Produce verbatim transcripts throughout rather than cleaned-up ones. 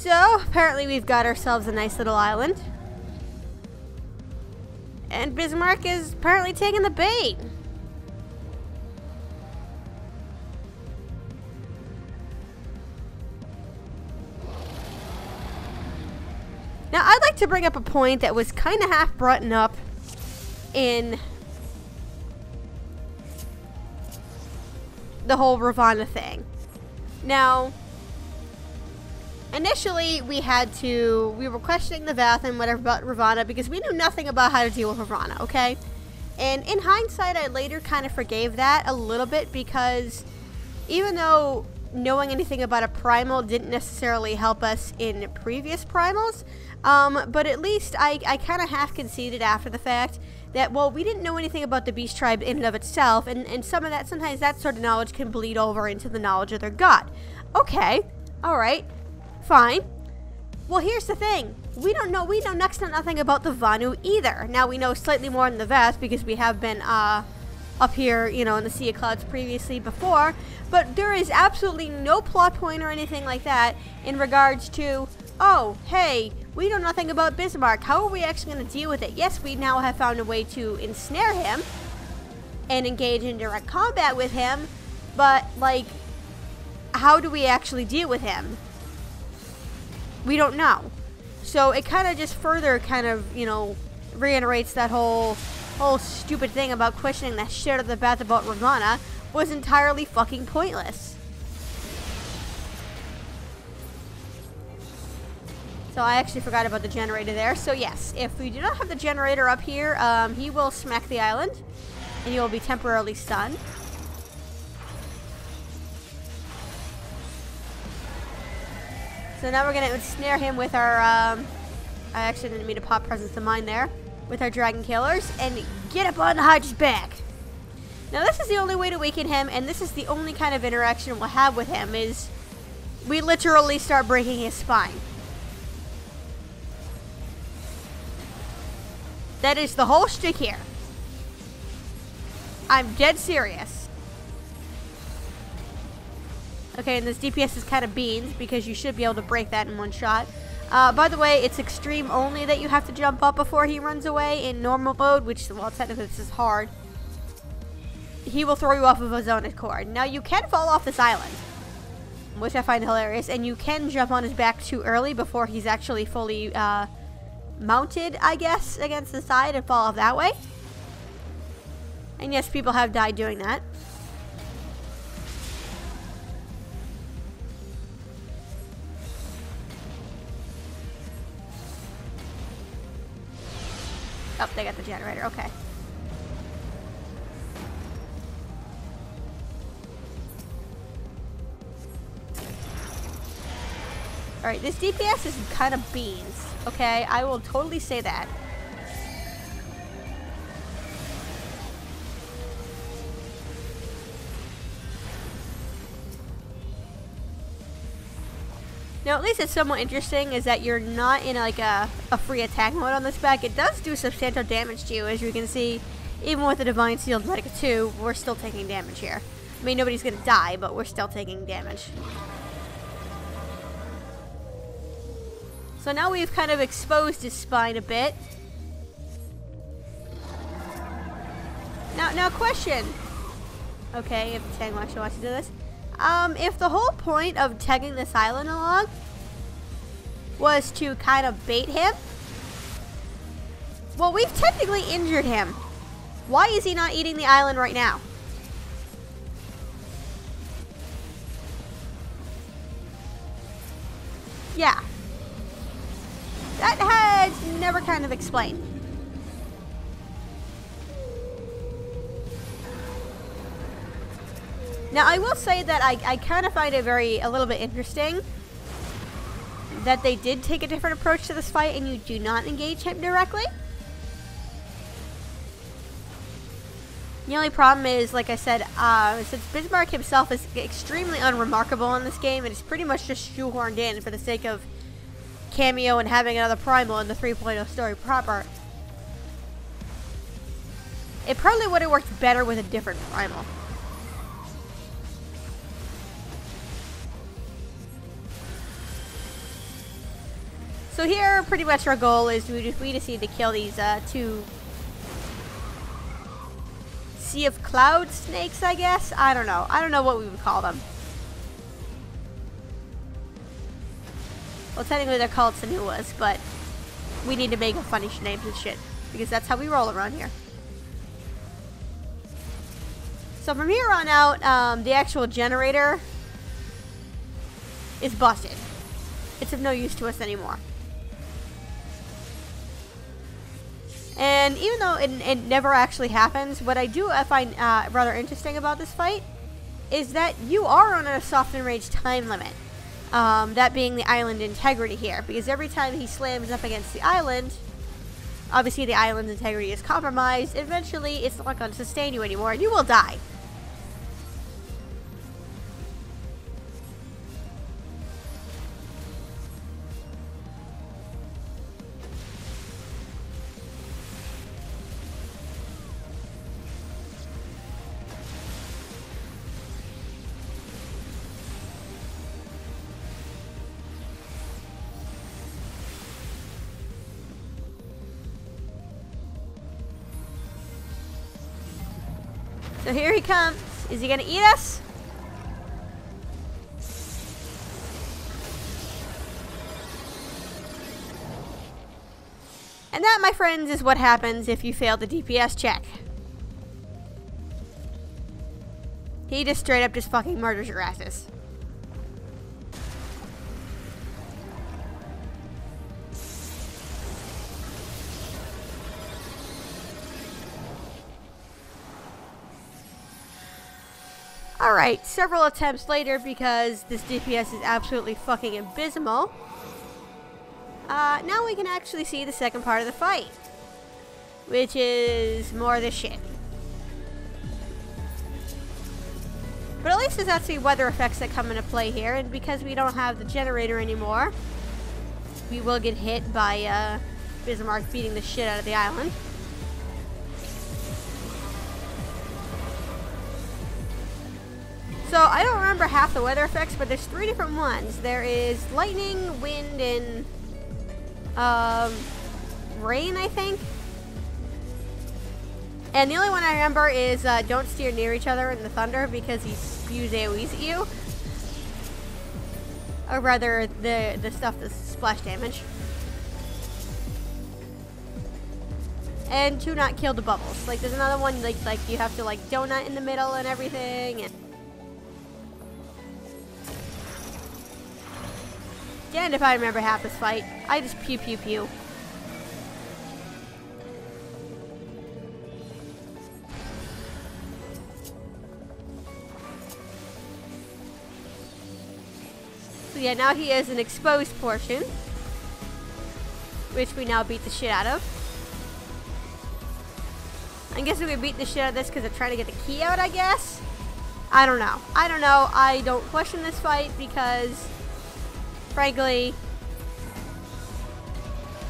So, apparently we've got ourselves a nice little island. And Bismarck is apparently taking the bait. Now, I'd like to bring up a point that was kind of half brought up in the whole Ravana thing. Now, initially we had to, we were questioning the Vath and whatever about Ravana because we knew nothing about how to deal with Ravana, okay? And in hindsight, I later kind of forgave that a little bit because even though knowing anything about a primal didn't necessarily help us in previous primals, um, but at least I, I kind of half conceded after the fact that, well, we didn't know anything about the Beast Tribe in and of itself, and, and some of that, sometimes that sort of knowledge can bleed over into the knowledge of their god. Okay, alright, fine. Well, here's the thing. We don't know, we know next to nothing about the Vanu either. Now, we know slightly more than the Vath because we have been, uh, up here, you know, in the Sea of Clouds previously before, but there is absolutely no plot point or anything like that in regards to, oh, hey, we know nothing about Bismarck. How are we actually going to deal with it? Yes, we now have found a way to ensnare him and engage in direct combat with him, but, like, how do we actually deal with him? We don't know. So it kind of just further kind of, you know, reiterates that whole, whole stupid thing about questioning that shit out of the Vath about Ravana was entirely fucking pointless. So I actually forgot about the generator there. So yes, if we do not have the generator up here, um, he will smack the island and you will be temporarily stunned. So now we're going to ensnare him with our, um, I actually didn't mean to pop presence of mine there, with our dragon killers and get up on the Hodge's back. Now this is the only way to weaken him, and this is the only kind of interaction we'll have with him is we literally start breaking his spine. That is the whole shtick here. I'm dead serious. Okay, and this D P S is kind of beans because you should be able to break that in one shot. Uh, by the way, it's extreme only that you have to jump up before he runs away in normal mode, which, well, technically this is hard. He will throw you off of his own accord. Now, you can fall off this island, which I find hilarious, and you can jump on his back too early before he's actually fully, uh... mounted, I guess, against the side and fall off that way. And yes, people have died doing that. Oh, they got the generator, okay. Alright, this D P S is kind of beans, okay? I will totally say that. Now, at least it's somewhat interesting is that you're not in, like, a, a free attack mode on this back. It does do substantial damage to you, as you can see. Even with the Divine Seal Medica two, we're still taking damage here. I mean, nobody's gonna die, but we're still taking damage. So now we've kind of exposed his spine a bit. Now, now question. Okay, if Tang actually wants to do this. Um, if the whole point of tagging this island along was to kind of bait him, well, we've technically injured him. Why is he not eating the island right now? Yeah. That had never kind of explained. Now, I will say that I, I kind of find it very, a little bit interesting that they did take a different approach to this fight and you do not engage him directly. The only problem is, like I said, uh, since Bismarck himself is extremely unremarkable in this game, it is pretty much just shoehorned in for the sake of cameo and having another primal in the three point oh story proper. It probably would have worked better with a different primal. So here, pretty much our goal is we just, we just need to kill these uh, two Sea of Cloud snakes, I guess? I don't know. I don't know what we would call them. Well, technically they're called Sinuas, but we need to make up funny names and shit, because that's how we roll around here. So from here on out, um, the actual generator is busted. It's of no use to us anymore. And even though it, it never actually happens, what I do find uh, rather interesting about this fight is that you are on a soft and rage time limit. Um, that being the island integrity here, because every time he slams up against the island, obviously the island's integrity is compromised. Eventually, it's not going to sustain you anymore, and you will die. So here he comes. Is he gonna eat us? And that, my friends, is what happens if you fail the D P S check. He just straight up just fucking murders your asses. Alright, several attempts later, because this D P S is absolutely fucking abysmal. Uh, now we can actually see the second part of the fight, which is more of this shit. But at least there's actually weather effects that come into play here, and because we don't have the generator anymore, we will get hit by uh, Bismarck beating the shit out of the island. So, I don't remember half the weather effects, but there's three different ones. There is lightning, wind, and um, rain, I think. And the only one I remember is uh, don't steer near each other in the thunder, because he spews AoEs at you. Or rather, the, the stuff that's splash damage. And to not kill the bubbles. Like, there's another one, like, like you have to, like, donut in the middle and everything, and... And if I remember half this fight, I just pew pew pew. So yeah, now he has an exposed portion, which we now beat the shit out of. I'm guessing we beat the shit out of this because they're trying to get the key out, I guess? I don't know. I don't know. I don't question this fight because... Frankly,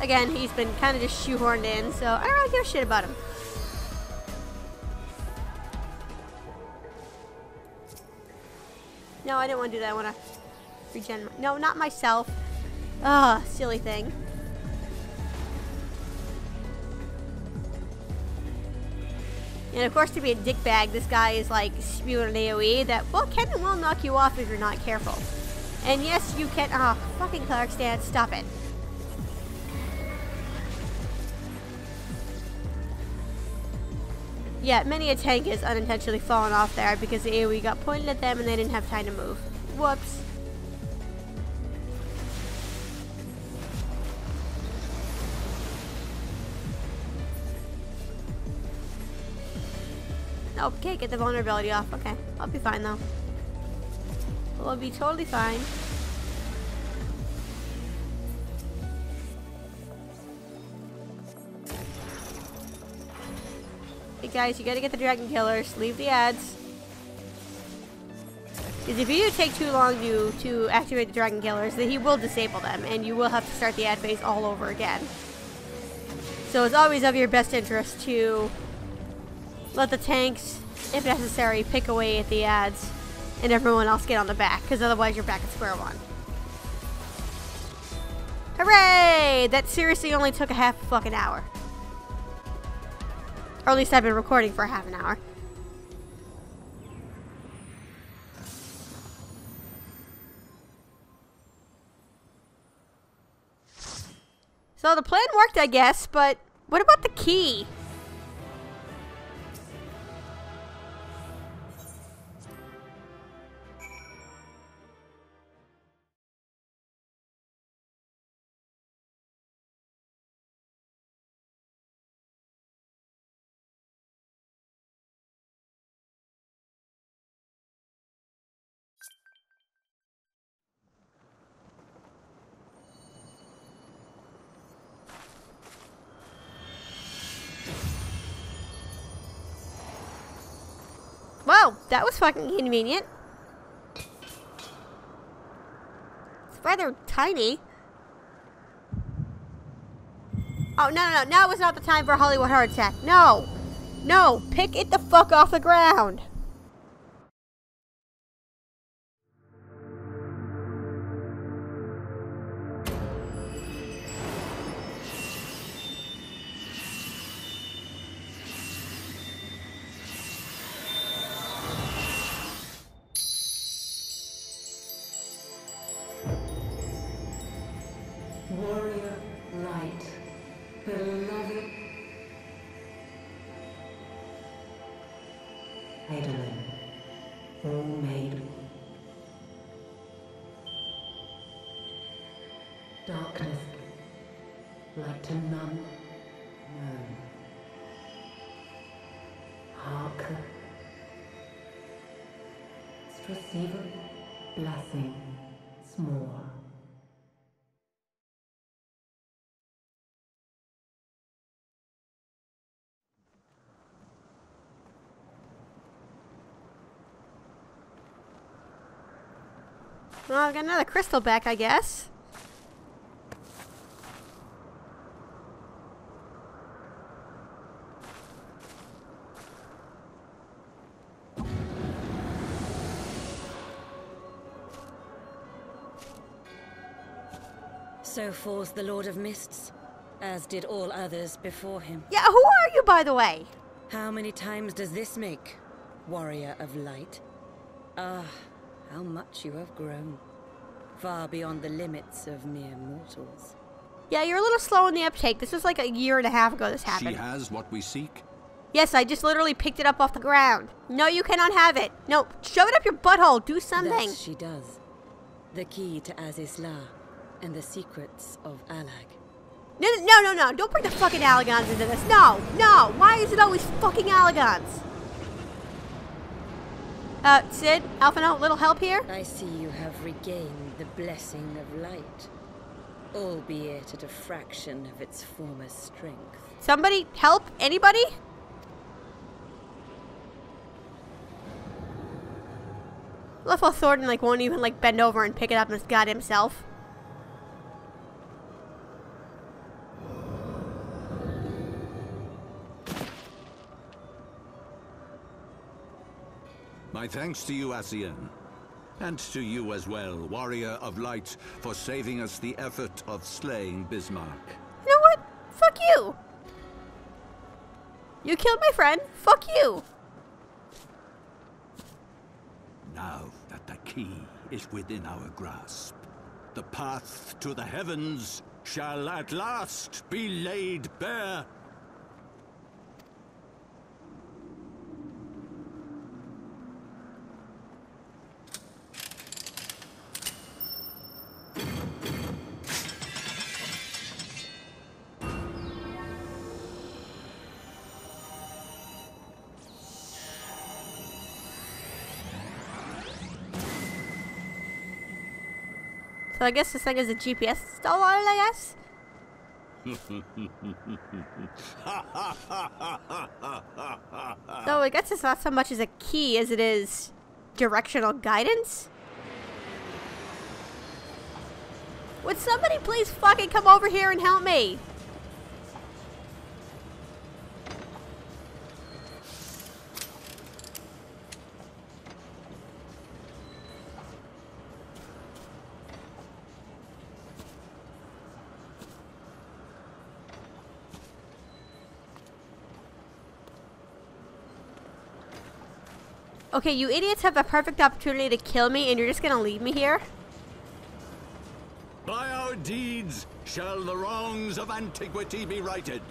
again, he's been kind of just shoehorned in, so I don't really give a shit about him. No, I didn't want to do that. I want to regen. My no, not myself. Ugh, silly thing. And of course, to be a dickbag, this guy is like spewing an AoE that, well, can and will knock you off if you're not careful. And yes, you can- ah, oh, fucking Clark Stan, stop it. Yeah, many a tank has unintentionally fallen off there because the AoE got pointed at them and they didn't have time to move. Whoops. Okay, get the vulnerability off. Okay, I'll be fine though. We'll be totally fine. Hey guys, you gotta get the dragon killers. Leave the ads. Because if you take too long to, to activate the dragon killers, then he will disable them. And you will have to start the ad phase all over again. So it's always of your best interest to let the tanks, if necessary, pick away at the ads. And everyone else get on the back, because otherwise you're back at square one. Hooray! That seriously only took a half fucking hour. Or at least I've been recording for half an hour. So the plan worked, I guess, but what about the key? Whoa, that was fucking convenient. It's rather tiny. Oh, no, no, no. Now was not the time for a Hollywood heart attack. No. No. Pick it the fuck off the ground. Warrior Light, beloved Adolin, all made darkness like to none known. Hark, receiver blessing, small. Well, I've got another crystal back, I guess. So falls the Lord of Mists, as did all others before him. Yeah, who are you, by the way? How many times does this make, Warrior of Light? Ah. How much you have grown, far beyond the limits of mere mortals. Yeah, you're a little slow on the uptake. This was like a year and a half ago this happened. She has what we seek? Yes, I just literally picked it up off the ground. No, you cannot have it. No, shove it up your butthole. Do something. Thus she does. The key to Azys Lla and the secrets of Allag. No, no, no, no. Don't bring the fucking Allagans into this. No, no. Why is it always fucking Allagans? Uh, Sid, Alphano, little help here? I see you have regained the blessing of light, albeit at a fraction of its former strength. Somebody help? Anybody? Lefel Thornton, like, won't even, like, bend over and pick it up and it's got himself. My thanks to you, Asian, and to you as well, Warrior of Light, for saving us the effort of slaying Bismarck. You know what? Fuck you! You killed my friend. Fuck you! Now that the key is within our grasp, the path to the heavens shall at last be laid bare. So I guess this thing is a G P S installed on it, I guess? So I guess it's not so much as a key as it is directional guidance? Would somebody please fucking come over here and help me? Okay, you idiots have the perfect opportunity to kill me and you're just gonna leave me here? By our deeds shall the wrongs of antiquity be righted,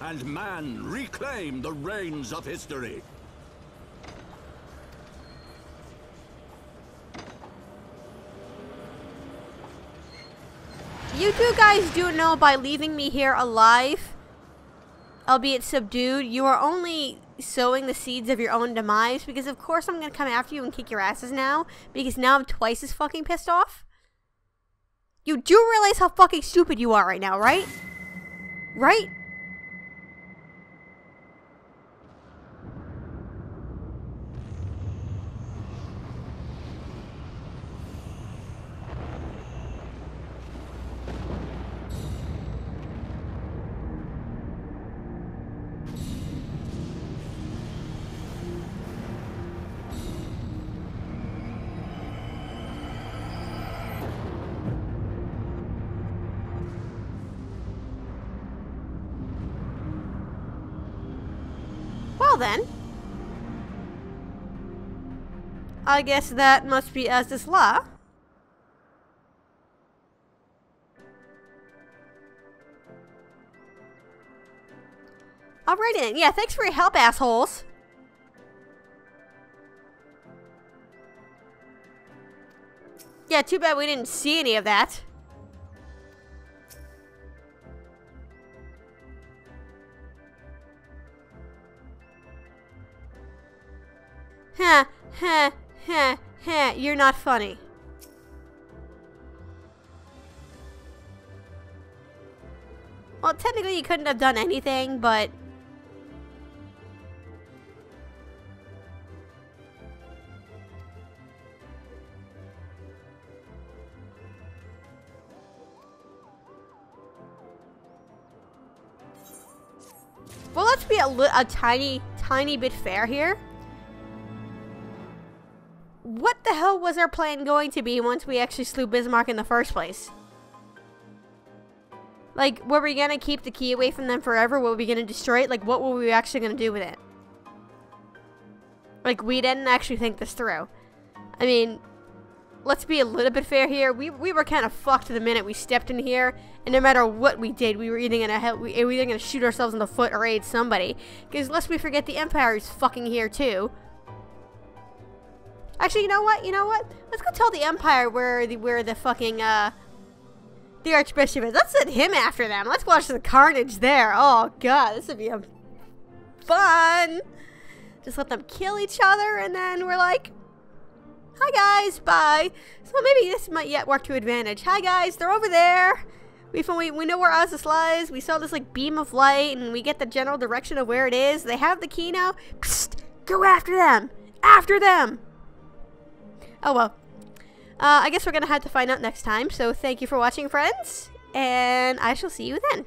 and man reclaim the reins of history. You two guys do know by leaving me here alive, albeit subdued, you are only sowing the seeds of your own demise, because of course I'm going to come after you and kick your asses now, because now I'm twice as fucking pissed off. You do realize how fucking stupid you are right now, right? Right? Then I guess that must be Azys Lla. Alright then, yeah, thanks for your help, assholes. Yeah, too bad we didn't see any of that. Ha, ha, ha, ha, you're not funny. Well, technically you couldn't have done anything, but... Well, let's be a, li a tiny, tiny bit fair here. What the hell was our plan going to be once we actually slew Bismarck in the first place? Like, were we gonna keep the key away from them forever? Were we gonna destroy it? Like, what were we actually gonna do with it? Like, we didn't actually think this through. I mean, let's be a little bit fair here. We, we were kind of fucked the minute we stepped in here, and no matter what we did, we were either gonna, we, we were either gonna shoot ourselves in the foot or aid somebody. Because lest we forget, the Empire is fucking here too. Actually, you know what? You know what? Let's go tell the Empire where the where the fucking uh the Archbishop is. Let's send him after them. Let's watch the carnage there. Oh god, this would be a fun. Just let them kill each other, and then we're like, "Hi guys, bye." So maybe this might yet work to advantage. Hi guys, they're over there. We we we know where Azys Lla is. We saw this like beam of light, and we get the general direction of where it is. They have the key now. Psst, go after them. After them. Oh well, uh, I guess we're gonna have to find out next time, so thank you for watching, friends, and I shall see you then.